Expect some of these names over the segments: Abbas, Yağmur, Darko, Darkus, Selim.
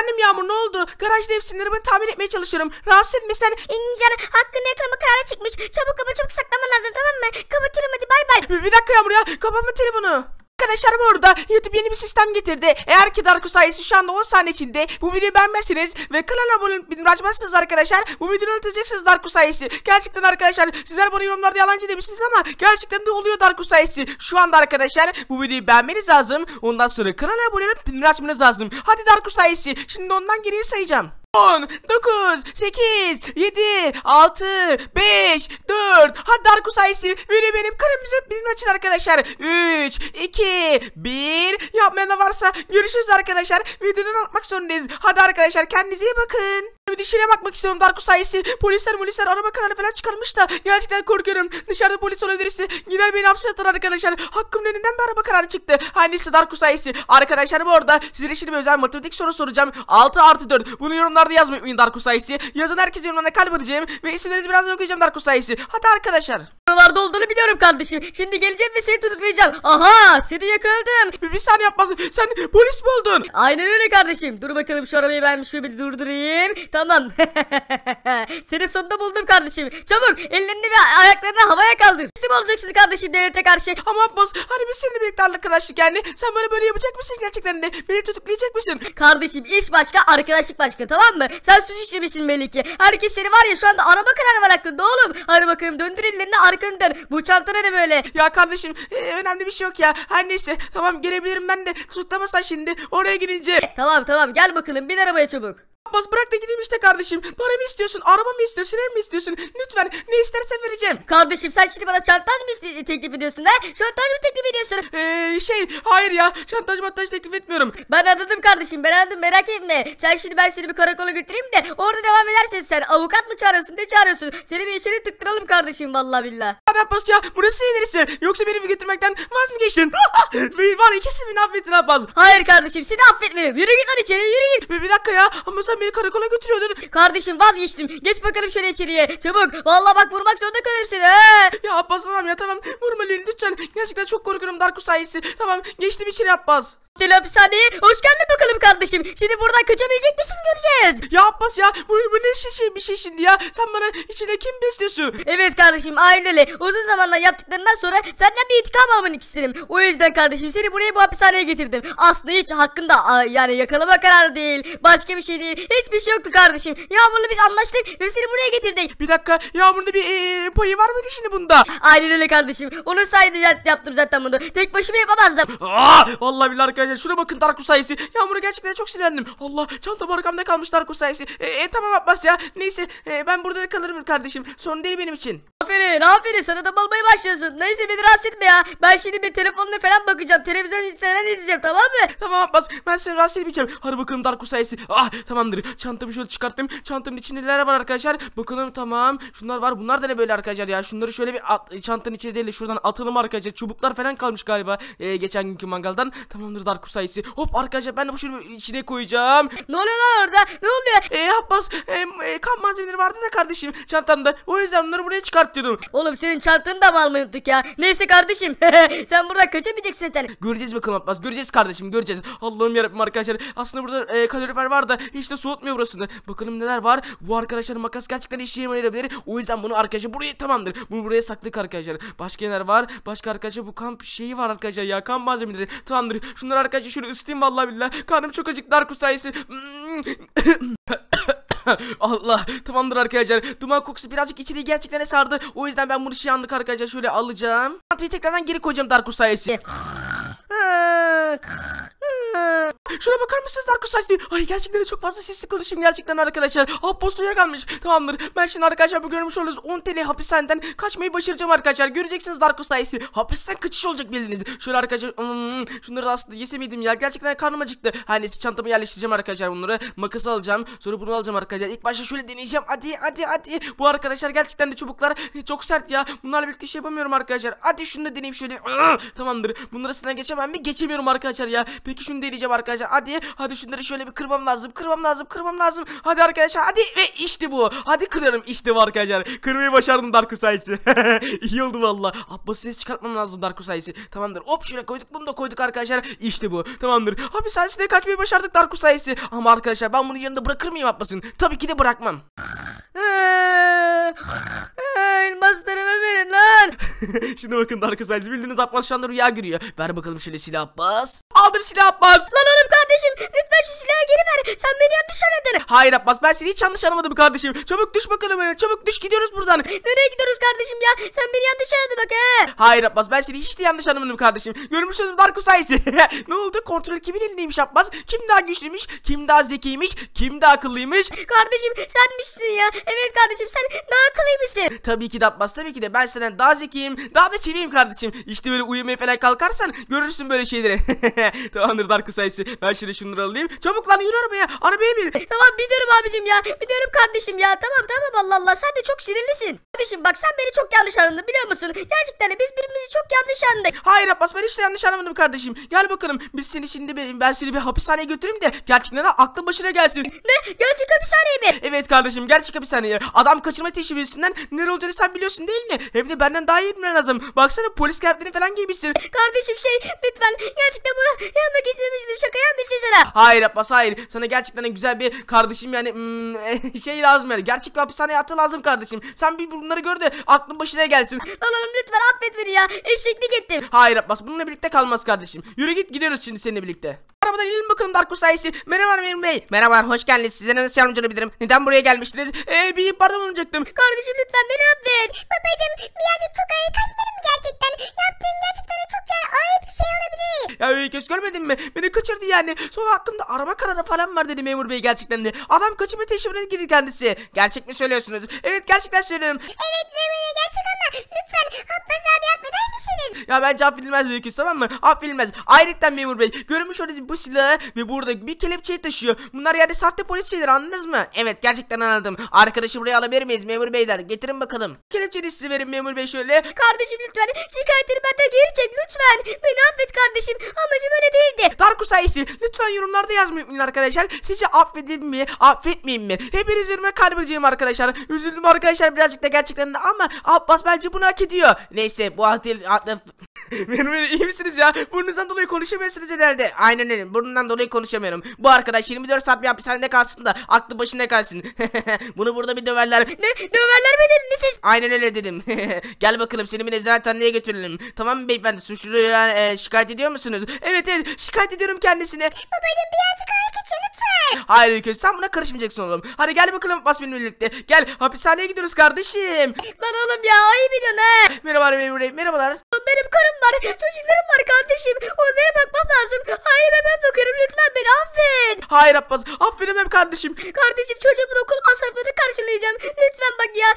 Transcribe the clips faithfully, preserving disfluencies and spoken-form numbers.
Efendim Yağmur, ne oldu? Garajda ev sinirimi tamir etmeye çalışıyorum. Rahatsız etme sen. İnci canım, hakkında yakalama kararı çıkmış. Çabuk kapı, çabuk saklaman lazım, tamam mı? Kapatıyorum, hadi bay bay. Bir, bir dakika Yağmur ya, kapatma telefonu. Arkadaşlar bu arada YouTube yeni bir sistem getirdi. Eğer ki Darko sayesinde şu anda on saniye içinde bu videoyu beğenmezsiniz ve kanala abone olup bildirim açmazsınız arkadaşlar, bu videoyu unutacaksınız Darko sayesinde. Gerçekten arkadaşlar sizler bana yorumlarda yalancı demişsiniz ama gerçekten de oluyor Darko sayesinde. Şu anda arkadaşlar bu videoyu beğenmeniz lazım. Ondan sonra kanala abone olup bildirim açmanız lazım. Hadi Darko sayesinde. Şimdi ondan geriye sayacağım. on, dokuz, sekiz, yedi, altı, beş, dört. Hadi Darkus sayısı biri benim kanalımıza bildirim açın arkadaşlar. üç, iki, bir. Yapmayan da varsa görüşürüz arkadaşlar. Videodan atmak zorundayız. Hadi arkadaşlar kendinize iyi bakın. Bir dışarıya bakmak istiyorum Darkus sayısı. Polisler polisler arama kanalı falan çıkarmış da gerçekten korkuyorum. Dışarıda polis olabilirse gider beni hapse atar arkadaşlar. Hakkımın önünden bir arama kararı çıktı. Annesi Darkus sayısı. Arkadaşlar bu arada sizlere şimdi özel matematik soru soracağım. altı artı dört. Bunu yorumlar yazmayı unutmayın Darkus sayısı. Yazan herkese yorumlarına kalp vereceğim ve isimlerinizi birazdan okuyacağım Darkus sayısı. Hadi arkadaşlar. Oralarda olduğunu biliyorum kardeşim. Şimdi geleceğim ve seni tutuklayacağım. Aha, seni yakaladım. Bir, bir saniye yapmasın. Sen polis mi oldun? Aynen öyle kardeşim. Dur bakalım şu arabayı ben şöyle bir durdurayım. Tamam. Seni sonunda buldum kardeşim. Çabuk ellerini ve ayaklarını havaya kaldır. Teslim olacaksın kardeşim devlete karşı. Ama Abbas, hani biz seninle birlikte arkadaşlık yani. Sen bana böyle yapacak mısın gerçekten de? Beni tutuklayacak mısın? Kardeşim iş başka, arkadaşlık başka, tamam mı? Sen suç işlemişsin belli ki. Herkes seni var ya şu anda arama kararı var hakkında oğlum. Hadi bakalım döndür ellerini, arkanı dön. Bu çantana ne böyle? Ya kardeşim e, önemli bir şey yok ya. Her neyse tamam, gelebilirim ben de tutuklamasan şimdi oraya gidince. Tamam tamam gel bakalım, bin arabaya çabuk. Abbas bırak da gideyim işte kardeşim. Para mı istiyorsun, araba mı istiyorsun, ev mi istiyorsun? Lütfen ne istersen vereceğim. Kardeşim sen şimdi bana şantaj mı teklif ediyorsun ha? Şantaj mı teklif ediyorsun? Eee şey hayır ya, şantaj mantaj teklif etmiyorum. Ben anladım kardeşim, ben anladım, merak etme. Sen şimdi ben seni bir karakola götüreyim de orada devam edersen sen avukat mı çağırıyorsun, ne çağırıyorsun? Seni bir içeri tıktıralım kardeşim vallahi billah. Abbas ya burası neresi? Yoksa beni bir götürmekten vaz mı geçtin? Var ikisi beni affettin Abbas. Hayır kardeşim seni affetmedim. Yürü git lan içeri, yürü git. Bir, bir dakika ya, ama sen beni karakola götürüyordun. Kardeşim vazgeçtim. Geç bakalım şöyle içeriye. Çabuk. Vallahi bak vurmak zorunda kalırım seni. He. Ya Abbas tamam ya, tamam. Vurma lütfen. Gerçekten çok korkuyorum Darkus sayesi. Tamam geçtim içeri Abbas. Deli hapishaneye hoş geldin bakalım kardeşim. Şimdi buradan kaçabilecek misin göreceğiz. Ya Abbas ya bu, bu ne şey bir şey şimdi ya. Sen bana içine kim besliyorsun? Evet kardeşim aynen öyle. Uzun zamanlar yaptıklarından sonra senden bir intikam almanı isterim. O yüzden kardeşim seni buraya bu hapishaneye getirdim. Aslında hiç hakkında yani yakalama kararı değil. Başka bir şey değil. Hiçbir şey yoktu kardeşim. Yağmur'la biz anlaştık ve seni buraya getirdik. Bir dakika, Yağmur'da bir ee, payı var mıydı şimdi bunda? Aynen öyle kardeşim. Onun sayesinde yaptım zaten bunu. Tek başıma yapamazdım. Aa, vallahi billahi arkadaşlar. Şuna bakın Darko sayısı. Yağmur'a gerçekten çok sinirlendim. Allah, çantam arkamda kalmış Darko sayısı. E, e, tamam Abbas ya. Neyse e, ben burada kalırım kardeşim. Sorun değil benim için. Aferin aferin, sana da balmaya başlıyorsun. Neyse beni rahatsız etme ya. Ben şimdi bir telefonuna falan bakacağım. Televizyon izleyene izleyeceğim, tamam mı? Tamam Abbas, ben seni rahatsız etmeyeceğim. Hadi bakalım Darko sayısı. Ah tamamdır. Çantamı şöyle çıkarttım. Çantamın içinde neler var arkadaşlar? Bakalım tamam. Şunlar var. Bunlar da ne böyle arkadaşlar ya? Şunları şöyle bir at, çantanın içine değil şuradan atalım arkadaşlar. Çubuklar falan kalmış galiba. E, geçen günkü mangaldan. Tamamdır Darko sayısı. Hop arkadaşlar ben de bu şunu içine koyacağım. Ne oluyor lan orada? Ne oluyor? Eee Abbas e, kamp malzemeleri vardı da kardeşim çantamda. O yüzden bunları buraya çıkartıyordum. Oğlum senin çantanı da mı almayı unuttuk ya? Neyse kardeşim. Sen buradan kaçamayacaksın zaten. Göreceğiz bakalım Abbas. Göreceğiz kardeşim, göreceğiz. Allah'ım yarabbim arkadaşlar. Aslında burada e, kalorifer var da hiç de soğutmuyor burasını. Bakalım neler var. Bu arkadaşlar makas gerçekten işe yaramayabilir. O yüzden bunu arkadaşlar buraya tamamdır. Bunu buraya saklık arkadaşlar. Başka neler var? Başka arkadaşlar bu kamp şeyi var arkadaşlar ya. Kamp malzemeleri. Tamamdır. Şunları arkadaşlar şöyle ısıtayım vallahi billahi. Karnım çok acıktı Darko sayısı. Allah tamamdır arkadaşlar. Duman kokusu birazcık içeriği gerçekten sardı. O yüzden ben bunu şey anlık arkadaşlar şöyle alacağım. Çantayı tekrardan geri koyacağım Darko sayısı. Şuna bakar mısınız Darko sayısı? Ay gerçekten çok fazla sesli konuşayım gerçekten arkadaşlar. Abbas uyuyakalmış. Tamamdır. Ben şimdi arkadaşlar bu görmüş olduğunuz on T L hapishaneden kaçmayı başaracağım arkadaşlar. Göreceksiniz Darko sayısı. Hapisten kaçış olacak bildiğiniz. Şöyle arkadaşlar hmm, şunları da aslında yesemiydim ya. Gerçekten karnım acıktı. Her neyse çantamı yerleştireceğim arkadaşlar bunları. Makası alacağım. Sonra bunu alacağım arkadaşlar. İlk başta şöyle deneyeceğim. Hadi hadi hadi. Bu arkadaşlar gerçekten de çubuklar çok sert ya. Bunlarla birlikte şey yapamıyorum arkadaşlar. Hadi şunu da deneyeyim şöyle. Tamamdır. Bunları size geçemem hemen bir geçemiyorum arkadaşlar ya. Peki şunu deneyeceğim arkadaşlar. Hadi hadi şunları şöyle bir kırmam lazım. Kırmam lazım. Kırmam lazım. Hadi arkadaşlar hadi. Ve işte bu. Hadi kırarım işte bu arkadaşlar. Kırmayı başardım Darko sayesinde. İyi oldu valla. Abbas ses çıkartmam lazım Darko sayesinde. Tamamdır. Hop şöyle koyduk. Bunu da koyduk arkadaşlar. İşte bu. Tamamdır. Hapis sayesinde kaçmayı başardık Darko sayesinde. Ama arkadaşlar ben bunun yanında bırakır mıyım Abbas'ın? Tabii ki de bırakmam. Elmaslarımı verin lan. Şimdi bakın Darko sayesinde bildiğiniz Abbas şu anda rüya görüyor. Ver bakalım şöyle silah Abbas. Aldım silah Abbas. Lan oğlum kardeşim lütfen şu silahı geri ver. Sen beni yanlış anladın. Hayır Abbas ben seni hiç yanlış anlamadım kardeşim. Çabuk düş bakalım böyle. Çabuk düş gidiyoruz buradan. Nereye gidiyoruz kardeşim ya? Sen beni yanlış anladın bak he. Hayır Abbas ben seni hiç de yanlış anlamadım kardeşim. Görmüşsünüz Darko sayesinde. Ne oldu? Kontrol kimin elindeymiş Abbas? Kim daha güçlüymüş? Kim daha zekiymiş? Kim daha akıllıymış? Kardeşim senmişsin ya. Evet kardeşim sen daha akıllıymışsın. Tabii ki de Abbas tabii ki de ben senden daha zekiyim. Daha da çeviyim kardeşim. İşte böyle uyumaya falan kalkarsan görürsün böyle şeyleri. Tamamdır Darko sayesinde. Ben şimdi şunları alayım. Çabuk lan yürü arabaya. Arabaya bin. Tamam biliyorum abicim ya. Biliyorum kardeşim ya. Tamam tamam Allah Allah. Sen de çok sinirlisin. Kardeşim bak sen beni çok yanlış anladın biliyor musun? Gerçekten de biz birbirimizi çok yanlış anladık. Hayır Abbas ben hiç de yanlış anlamadım kardeşim. Gel bakalım. Biz seni şimdi benim ben seni bir hapishaneye götüreyim de gerçekten de aklın başına gelsin. Ne? Gerçek hapishaneye mi? Evet kardeşim gerçek hapishaneye. Adam kaçırma teşebbüsünden ne olacağını sen biliyorsun değil mi? Hem de benden daha iyi bilmen lazım. Baksana polis kıyafetini falan giymişsin. Kardeşim şey lütfen gerçekten bunu yapmak istemiştim. Şaka yapmıştım sana. Hayır Abbas hayır. Sana gerçekten güzel bir kardeşim yani hmm, şey lazım yani. Gerçek bir hapishaneye atı lazım kardeşim. Sen bir bunları gör de aklın başına gelsin. Lan oğlum lütfen affet beni ya. Eşeklik ettim. Hayır Abbas bununla birlikte kalmaz kardeşim. Yürü git gidiyoruz şimdi seninle birlikte. Arabadan inelim bakalım Darko sayesinde. Merhaba Memur Bey. Merhabalar hoş geldiniz. Size nasıl yardımcı olabilirim? Neden buraya gelmiştiniz? Eee bir pardon olacaktım. Kardeşim lütfen beni affet. Babacım birazcık çok ayıp kaçmadım gerçekten. Yaptığın gerçekten de çok yani ayıp bir şey olabilir. Ya göz görmedin mi? Beni kaçırdı yani. Sonra hakkımda arama kararı falan var dedi Memur Bey gerçekten de. Adam kaçırma teşebbüsüne girdi kendisi. Gerçek mi söylüyorsunuz? Evet gerçekten söylüyorum. Evet Memur Bey gerçek ama lütfen Abbas abi yapmadan mısınız? Ya bence affedilmez Öyküs tamam mı? Affedilmez. Ayrıca Memur Bey görmüş olduğunuz bu silahı ve burada bir kelepçeyi taşıyor. Bunlar yani sahte polis şeyleri anladınız mı? Evet gerçekten anladım. Arkadaşı buraya alabilir miyiz Memur Beyler? Getirin bakalım. Kelepçeyi size verin Memur Bey şöyle. Kardeşim lütfen şikayetini benden geri çek lütfen. Beni affet kardeşim. Amacım öyle değildi. Darko sayesinde lütfen yorumlarda yazmayın arkadaşlar. Sizce affedin mi? Affetmeyin mi? Hepiniz yorumlara kalbirciyim arkadaşlar. Üzüldüm arkadaşlar birazcık da gerçekten de ama Abbas bence bunu hak ediyor. Neyse bu hak değil. Memur Bey iyi misiniz ya? Burnunuzdan dolayı konuşamıyorsunuz herhalde. Aynen öyle. Burnundan dolayı konuşamıyorum. Bu arkadaş yirmi dört saat bir hapishanede kalsın da aklı başında kalsın. Bunu burada bir döverler. Ne? Döverler mi dediniz siz? Aynen öyle dedim. Gel bakalım seni bir nezarethaneye götürelim. Tamam mı beyefendi? Suçluyu e, şikayet ediyor musunuz? Evet evet şikayet ediyorum kendisine. Babacım birazcık ayık için lütfen. Hayır Öykü sen buna karışmayacaksın oğlum. Hadi gel bakalım Bas benimle birlikte. Gel hapishaneye gidiyoruz kardeşim. Lan oğlum ya ayıp ediyorsun ha. Merhaba Memur Bey merhabalar. Benim karım var, çocuklarım var kardeşim. Onlara bakmam lazım. Hayır ben bakarım lütfen beni affet. Hayır Abbas affedemem kardeşim. Kardeşim çocuğumun okul masraflarını karşılayacağım. Lütfen bak ya.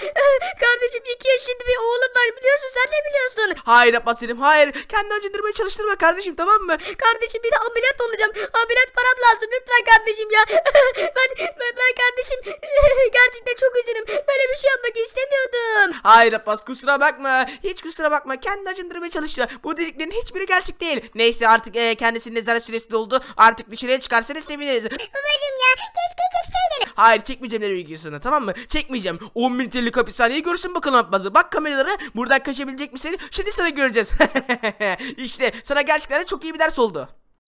Kardeşim iki yaşında bir oğlum var biliyorsun sen ne biliyorsun. Hayır Abbas Selim hayır. Kendini acındırmaya çalıştırma kardeşim tamam mı? Kardeşim bir de ameliyat olacağım. Ameliyat param lazım lütfen kardeşim ya. ben, ben, ben kardeşim gerçekten çok üzgünüm. Böyle bir şey yapmak istemiyordum. Hayır Abbas kusura bakma. Hiç kusura bakma. Kendini acındırmaya çalışıyor. Bu dediklerin hiçbiri gerçek değil. Neyse artık e, kendisinin nezaret süresi doldu. Artık dışarıya çıkarsanız seviniriz. Babacım ya keşke çekseydin. Hayır çekmeyeceğim ne bilgisayarına tamam mı? Çekmeyeceğim. on bin liralık hapishaneyi görsün bakalım Abbas'ı. Bak kameralara buradan kaçabilecek misin? Şimdi sana göreceğiz. İşte sana gerçekten çok iyi bir ders oldu.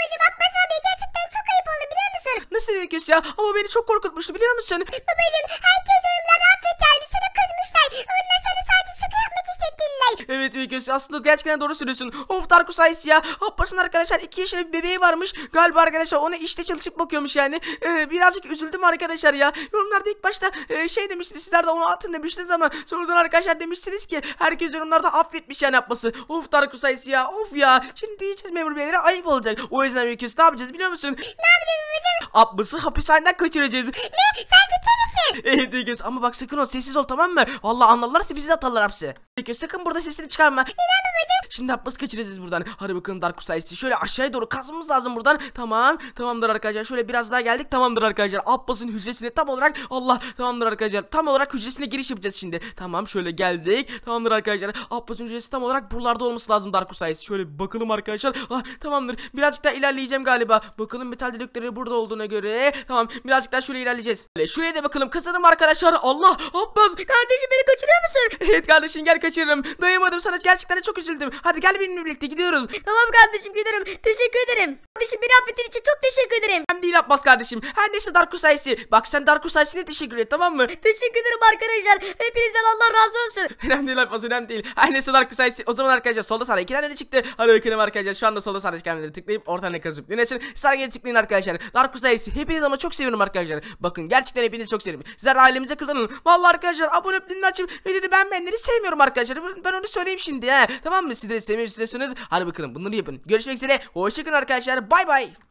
Babacım Abbas abi gerçekten çok ayıp oldu biliyor musun? Nasıl Öyküs ya? Ama beni çok korkutmuştu biliyor musun? Babacım herkes ölümler affetler. Bir sana kızmışlar. Ondan sonra sadece şaka yapmak istediler. Evet Öyküs aslında gerçekten doğru söylüyorsun. Of Darko sayesinde ya. Abbas'ın arkadaşlar iki yaşında bir bebeği varmış. Galiba arkadaşlar ona işte çalışıp bakıyormuş yani. Ee, birazcık üzüldüm arkadaşlar ya. Yorumlarda ilk başta e, şey demiştiniz. Sizler de onu atın demiştiniz ama sonradan arkadaşlar demiştiniz ki herkes yorumlarda affetmiş yani Abbas'ı. Of Darko sayesinde ya. Of ya. Şimdi diyeceğiz memur beylere ayıp olacak. O O yüzden Öyküs ne yapacağız biliyor musun? Ne yapacağız babacığım? Abbas'ı hapishaneden kaçıracağız. Ne? Sen ciddi misin? Evet Öyküs ama bak sakın ol sessiz ol tamam mı? Vallahi anlarlarsa bizi de atarlar hapse. Sakın burada sesini çıkarma. Neden babacığım? Şimdi Abbas'ı kaçıracağız buradan. Hadi bakalım Darkus sayesinde. Şöyle aşağıya doğru kazmamız lazım buradan. Tamam. Tamamdır arkadaşlar. Şöyle biraz daha geldik. Tamamdır arkadaşlar. Abbas'ın hücresine tam olarak. Allah. Tamamdır arkadaşlar. Tam olarak hücresine giriş yapacağız şimdi. Tamam. Şöyle geldik. Tamamdır arkadaşlar. Abbas'ın hücresi tam olarak buralarda olması lazım Darkus sayesinde. Şöyle bakalım arkadaşlar. Ah, tamamdır. Birazcık daha ilerleyeceğim galiba. Bakalım metal dedikleri burada olduğuna göre. Tamam. Birazcık daha şöyle ilerleyeceğiz. Şöyle, şuraya da bakalım. Kazanım arkadaşlar. Allah. Abbas. Kardeşim beni kaçırıyor musun? Evet kardeşim gel. Kaçırırım. Dayamadım sana. Gerçekten çok üzüldüm. Hadi gel benimle birlikte gidiyoruz. Tamam kardeşim giderim. Teşekkür ederim. Kardeşim beni affettiğin için çok teşekkür ederim. Hem değil Abbas kardeşim. Her neyse Darkus sayesi. Bak sen Darkus sayesinde teşekkür et, tamam mı? Teşekkür ederim arkadaşlar. Hepinizden Allah razı olsun. Önemli değil Abbas, önemli değil. Her neyse Darkus sayesi. O zaman arkadaşlar solda sana iki tane de çıktı. Hadi bakalım arkadaşlar. Şu anda solda sana çıkanları tıklayıp ortadan ne kazıp dinlesin. Sarıya tıklayın arkadaşlar. Darkus sayesi. Hepiniz ama çok seviyorum arkadaşlar. Bakın gerçekten hepiniz çok seviyorum. Sizler ailemize kazanın. Vallahi arkadaşlar abone olup dinle açıp videoyu beğenmeyenleri sevmiyorum arkadaşlar. Ben onu söyleyeyim şimdi he. Tamam mı? Siz de sevmeyi istiyorsanız hadi bakalım bunları yapın. Görüşmek üzere. Hoşçakalın arkadaşlar. Bay bay.